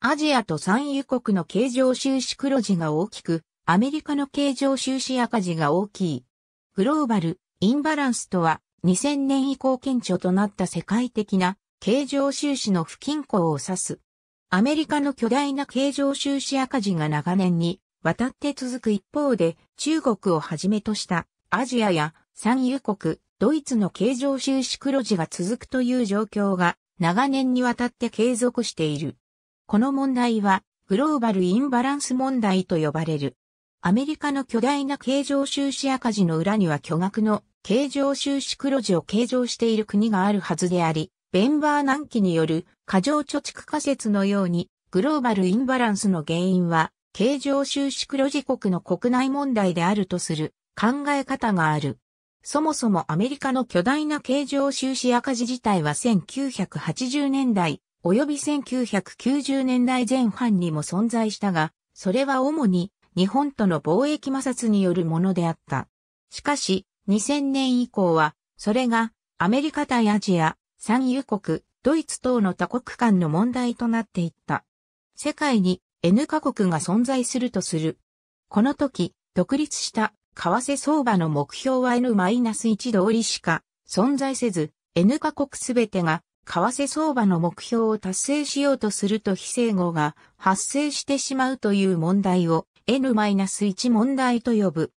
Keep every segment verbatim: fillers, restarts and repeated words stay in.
アジアと産油国の経常収支黒字が大きく、アメリカの経常収支赤字が大きい。グローバル・インバランスとは、にせんねん以降顕著となった世界的な経常収支の不均衡を指す。アメリカの巨大な経常収支赤字が長年にわたって続く一方で、中国をはじめとしたアジアや産油国、ドイツの経常収支黒字が続くという状況が長年にわたって継続している。この問題はグローバルインバランス問題と呼ばれる。アメリカの巨大な経常収支赤字の裏には巨額の経常収支黒字を計上している国があるはずであり、ベンバーナンキによる過剰貯蓄仮説のように、グローバルインバランスの原因は、経常収支黒字国の国内問題であるとする考え方がある。そもそもアメリカの巨大な経常収支赤字自体はせんきゅうひゃくはちじゅうねんだい及びせんきゅうひゃくきゅうじゅうねんだいぜんはんにも存在したが、それは主に日本との貿易摩擦によるものであった。しかし、にせんねん以降は、それがアメリカ対アジア、産油国、ドイツ等の他国間の問題となっていった。世界に エヌかこくが存在するとする。この時、独立した為替相場の目標は エヌいちどおりしか存在せず、エヌかこくすべてが為替相場の目標を達成しようとすると非整合が発生してしまうという問題を エヌいち 問題と呼ぶ。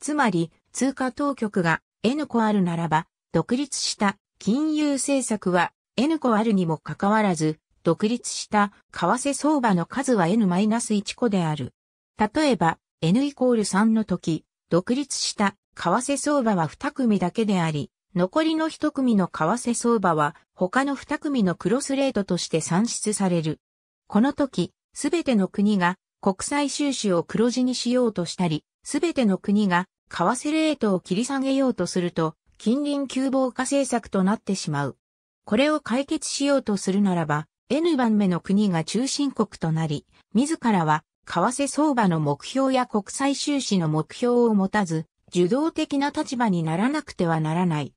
つまり、通貨当局が エヌこあるならば、独立した金融政策は エヌこあるにもかかわらず、独立した為替相場の数は エヌいちこである。例えば、エヌイコールさんの時、独立した為替相場はにくみだけであり、残りのいちくみの為替相場は他のにくみのクロスレートとして算出される。この時、すべての国が国際収支を黒字にしようとしたり、すべての国が為替レートを切り下げようとすると、近隣窮乏化政策となってしまう。これを解決しようとするならば、エヌばんめの国が中心国となり、自らは、為替相場の目標や国際収支の目標を持たず、受動的な立場にならなくてはならない。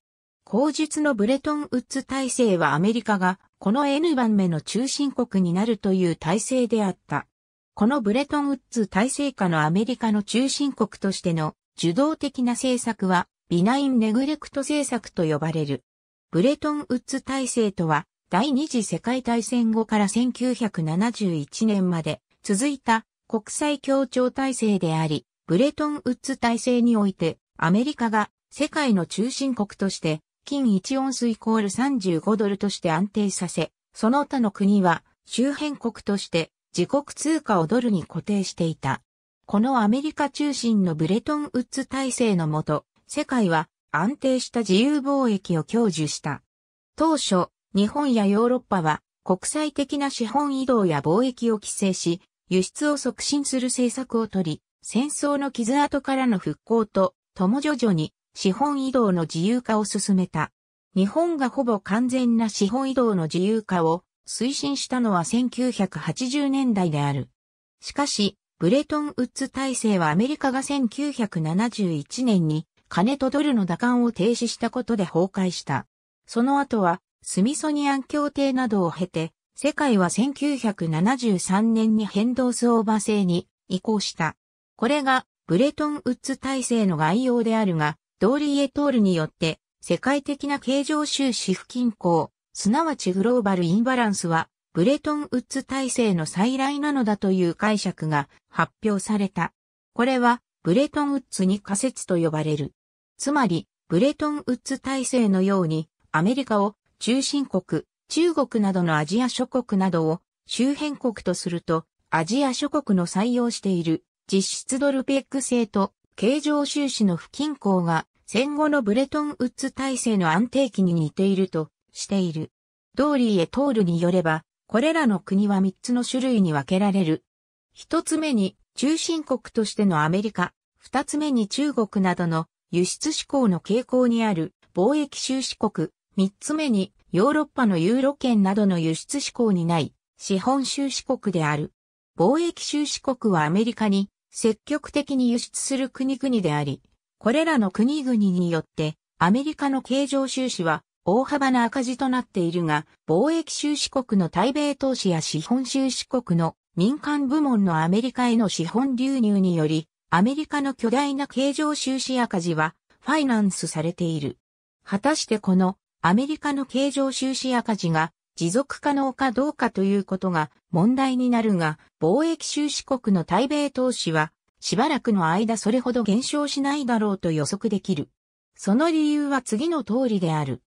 後述のブレトンウッズ体制はアメリカが、この エヌばんめの中心国になるという体制であった。このブレトンウッズ体制下のアメリカの中心国としての、受動的な政策は、ビナインネグレクト政策と呼ばれる。ブレトンウッズ体制とは、第二次世界大戦後からせんきゅうひゃくななじゅういちねんまで続いた国際協調体制であり、ブレトンウッズ体制において、アメリカが世界の中心国として、金いちオンスイコールさんじゅうごドルとして安定させ、その他の国は周辺国として自国通貨をドルに固定していた。このアメリカ中心のブレトンウッズ体制のもと、世界は安定した自由貿易を享受した。当初、日本やヨーロッパは国際的な資本移動や貿易を規制し、輸出を促進する政策をとり、戦争の傷跡からの復興ととも徐々に資本移動の自由化を進めた。日本がほぼ完全な資本移動の自由化を推進したのはせんきゅうひゃくはちじゅうねんだいである。しかし、ブレトンウッズ体制はアメリカがせんきゅうひゃくななじゅういちねんに金とドルの打艦を停止したことで崩壊した。その後はスミソニアン協定などを経て世界はせんきゅうひゃくななじゅうさんねんに変動相場制に移行した。これがブレトンウッズ体制の概要であるが、Dooley et alによって世界的な経常収支不均衡、すなわちグローバルインバランスはブレトンウッズ体制の再来なのだという解釈が発表された。これはブレトンウッズに仮説と呼ばれる。つまり、ブレトンウッズ体制のように、アメリカを中心国、中国などのアジア諸国などを周辺国とすると、アジア諸国の採用している実質ドルペッグ制と経常収支の不均衡が戦後のブレトンウッズ体制の安定期に似ているとしている。Dooley et alによれば、これらの国はみっつの種類に分けられる。ひとつめに中心国としてのアメリカ、ふたつめに中国などの輸出志向の傾向にある貿易収支国、みっつめにヨーロッパのユーロ圏などの輸出志向にない資本収支国である。貿易収支国はアメリカに積極的に輸出する国々であり、これらの国々によってアメリカの経常収支は大幅な赤字となっているが、貿易収支国の対米投資や資本収支国の民間部門のアメリカへの資本流入により、アメリカの巨大な経常収支赤字はファイナンスされている。果たしてこのアメリカの経常収支赤字が持続可能かどうかということが問題になるが、貿易収支国の対米投資はしばらくの間それほど減少しないだろうと予測できる。その理由は次の通りである。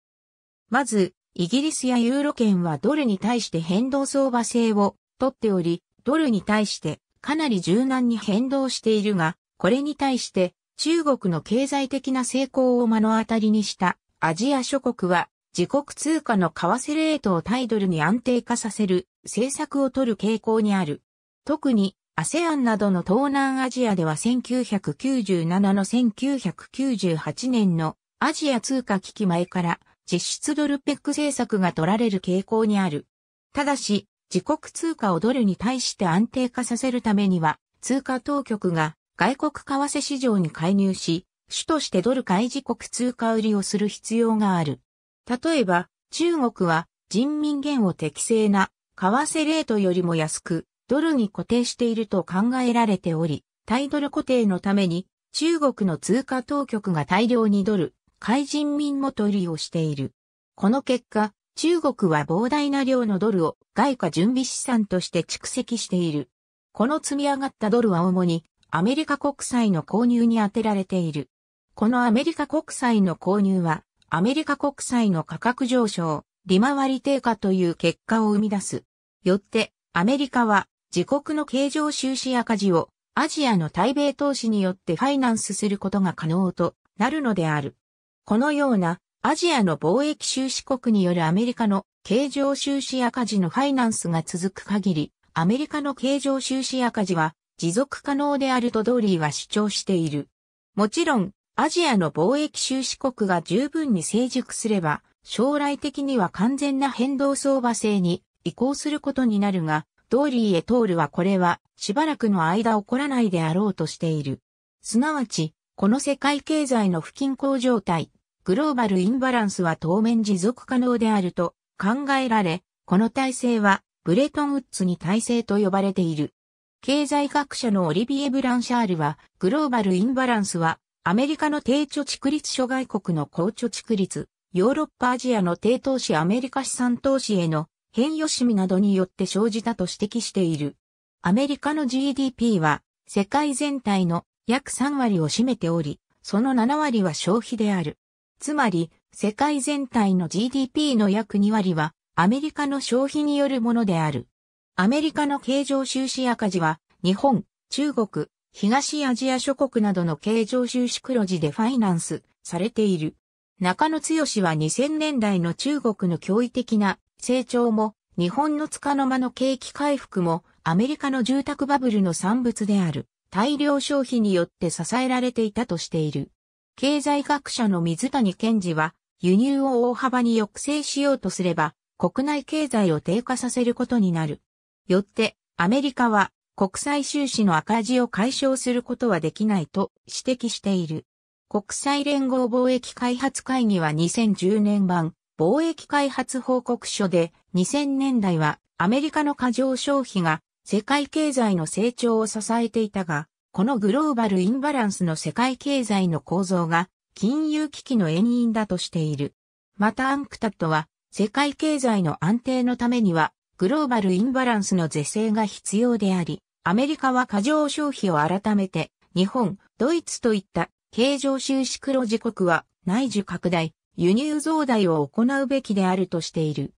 まず、イギリスやユーロ圏はドルに対して変動相場制をとっており、ドルに対してかなり柔軟に変動しているが、これに対して中国の経済的な成功を目の当たりにしたアジア諸国は自国通貨の為替レートを対ドルに安定化させる政策を取る傾向にある。特に アセアン などの東南アジアではせんきゅうひゃくきゅうじゅうななのせんきゅうひゃくきゅうじゅうはちねんのアジア通貨危機前から実質ドルペック政策が取られる傾向にある。ただし、自国通貨をドルに対して安定化させるためには、通貨当局が外国為替市場に介入し、主としてドル買い自国通貨売りをする必要がある。例えば、中国は人民元を適正な為替レートよりも安く、ドルに固定していると考えられており、対ドル固定のために、中国の通貨当局が大量にドル、海人民元売りをしている。この結果、中国は膨大な量のドルを外貨準備資産として蓄積している。この積み上がったドルは主にアメリカ国債の購入に充てられている。このアメリカ国債の購入はアメリカ国債の価格上昇、利回り低下という結果を生み出す。よってアメリカは自国の経常収支赤字をアジアの対米投資によってファイナンスすることが可能となるのである。このようなアジアの貿易収支国によるアメリカの経常収支赤字のファイナンスが続く限り、アメリカの経常収支赤字は持続可能であるとドーリーは主張している。もちろん、アジアの貿易収支国が十分に成熟すれば、将来的には完全な変動相場制に移行することになるが、ドーリーet alはこれはしばらくの間起こらないであろうとしている。すなわち、この世界経済の不均衡状態、グローバルインバランスは当面持続可能であると考えられ、この体制はブレトンウッズに体制と呼ばれている。経済学者のオリビエ・ブランシャールは、グローバルインバランスはアメリカの低貯蓄率諸外国の高貯蓄率、ヨーロッパアジアの低投資アメリカ資産投資への変容しみなどによって生じたと指摘している。アメリカの ジーディーピー は世界全体の約さんわりを占めており、そのななわりは消費である。つまり、世界全体の ジーディーピー の約にわりは、アメリカの消費によるものである。アメリカの経常収支赤字は、日本、中国、東アジア諸国などの経常収支黒字でファイナンスされている。中野剛はにせんねんだいの中国の驚異的な成長も、日本の束の間の景気回復も、アメリカの住宅バブルの産物である。大量消費によって支えられていたとしている。経済学者の水谷健二は、輸入を大幅に抑制しようとすれば、国内経済を低下させることになる。よって、アメリカは国際収支の赤字を解消することはできないと指摘している。国際連合貿易開発会議はにせんじゅうねんばん貿易開発報告書で、にせんねんだいはアメリカの過剰消費が世界経済の成長を支えていたが、このグローバルインバランスの世界経済の構造が金融危機の遠因だとしている。またアンクタッドは、世界経済の安定のためにはグローバルインバランスの是正が必要であり、アメリカは過剰消費を改めて、日本、ドイツといった経常収支黒字国は内需拡大、輸入増大を行うべきであるとしている。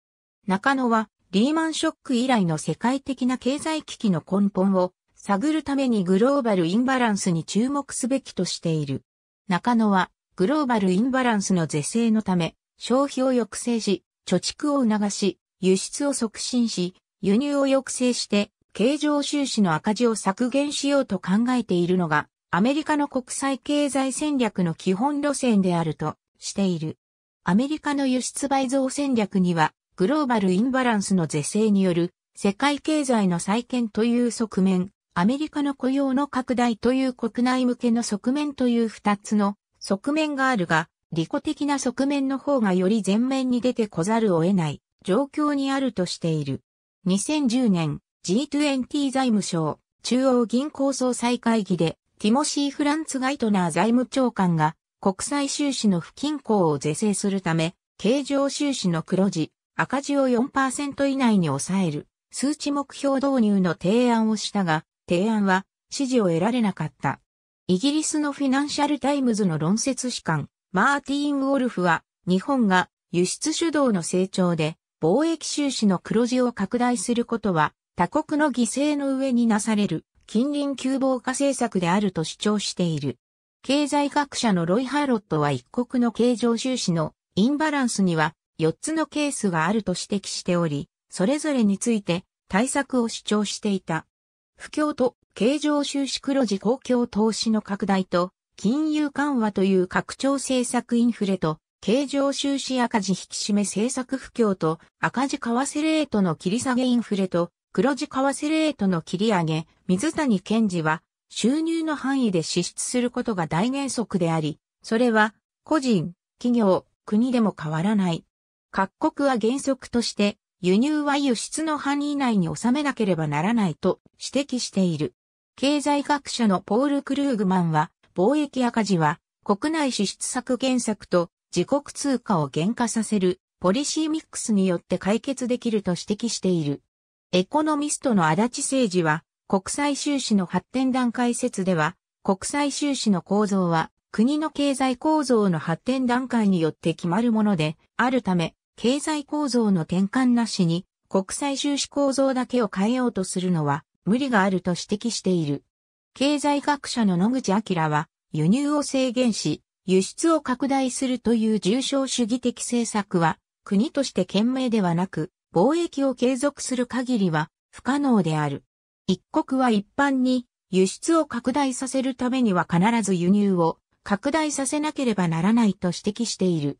中野は、リーマンショック以来の世界的な経済危機の根本を探るためにグローバルインバランスに注目すべきとしている。中野は、グローバルインバランスの是正のため、消費を抑制し、貯蓄を促し、輸出を促進し、輸入を抑制して、経常収支の赤字を削減しようと考えているのが、アメリカの国際経済戦略の基本路線であるとしている。アメリカの輸出倍増戦略には、グローバルインバランスの是正による世界経済の再建という側面、アメリカの雇用の拡大という国内向けの側面という二つの側面があるが、利己的な側面の方がより前面に出てこざるを得ない状況にあるとしている。にせんじゅうねん ジーにじゅう 財務省中央銀行総裁会議でティモシー・フランツ・ガイトナー財務長官が国際収支の不均衡を是正するため経常収支の黒字赤字を よんパーセント 以内に抑える数値目標導入の提案をしたが、提案は支持を得られなかった。イギリスのフィナンシャルタイムズの論説士官マーティン・ウォルフは、日本が輸出主導の成長で貿易収支の黒字を拡大することは他国の犠牲の上になされる近隣窮乏化政策であると主張している。経済学者のロイ・ハーロットは一国の経常収支のインバランスにはよっつのケースがあると指摘しており、それぞれについて対策を主張していた。不況と経常収支黒字公共投資の拡大と、金融緩和という拡張政策インフレと、経常収支赤字引き締め政策不況と、赤字為替レートの切り下げインフレと、黒字為替レートの切り上げ、水谷健次は、収入の範囲で支出することが大原則であり、それは、個人、企業、国でも変わらない。各国は原則として、輸入は輸出の範囲内に収めなければならないと指摘している。経済学者のポール・クルーグマンは、貿易赤字は国内支出削減策と自国通貨を減価させるポリシーミックスによって解決できると指摘している。エコノミストの足立誠二は、国際収支の発展段階説では、国際収支の構造は国の経済構造の発展段階によって決まるものであるため、経済構造の転換なしに国際収支構造だけを変えようとするのは無理があると指摘している。経済学者の野口明は、輸入を制限し輸出を拡大するという重商主義的政策は国として賢明ではなく、貿易を継続する限りは不可能である。一国は一般に輸出を拡大させるためには必ず輸入を拡大させなければならないと指摘している。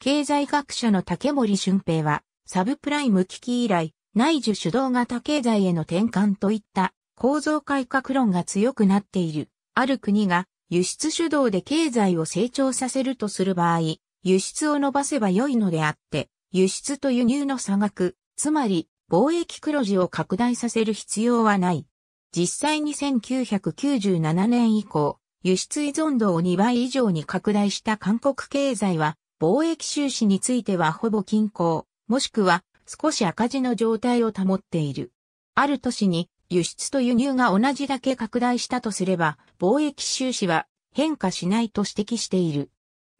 経済学者の竹森俊平は、サブプライム危機以来、内需主導型経済への転換といった構造改革論が強くなっている。ある国が輸出主導で経済を成長させるとする場合、輸出を伸ばせば良いのであって、輸出と輸入の差額、つまり貿易黒字を拡大させる必要はない。実際にせんきゅうひゃくきゅうじゅうななねん以降、輸出依存度をにばい以上に拡大した韓国経済は、貿易収支についてはほぼ均衡、もしくは少し赤字の状態を保っている。ある年に輸出と輸入が同じだけ拡大したとすれば、貿易収支は変化しないと指摘している。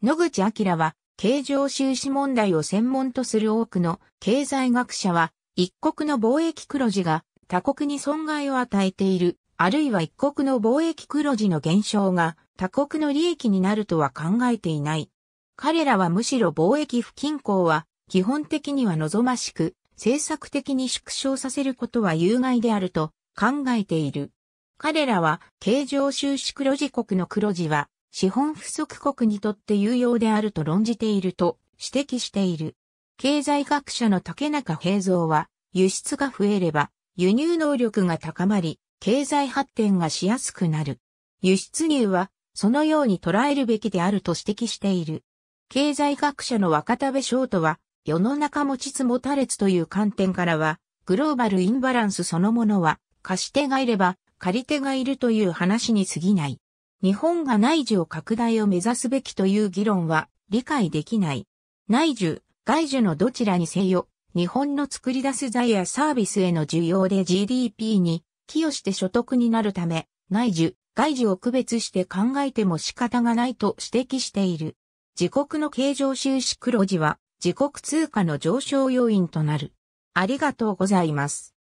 野口明は、経常収支問題を専門とする多くの経済学者は、一国の貿易黒字が他国に損害を与えている、あるいは一国の貿易黒字の減少が他国の利益になるとは考えていない。彼らはむしろ貿易不均衡は基本的には望ましく、政策的に縮小させることは有害であると考えている。彼らは経常収支黒字国の黒字は資本不足国にとって有用であると論じていると指摘している。経済学者の竹中平蔵は、輸出が増えれば輸入能力が高まり、経済発展がしやすくなる。輸出入はそのように捉えるべきであると指摘している。経済学者の若田部翔斗は、世の中持ちつ持たれつという観点からは、グローバルインバランスそのものは、貸し手がいれば借り手がいるという話に過ぎない。日本が内需を拡大を目指すべきという議論は理解できない。内需、外需のどちらにせよ、日本の作り出す財やサービスへの需要で ジーディーピー に寄与して所得になるため、内需、外需を区別して考えても仕方がないと指摘している。自国の経常収支黒字は自国通貨の上昇要因となる。ありがとうございます。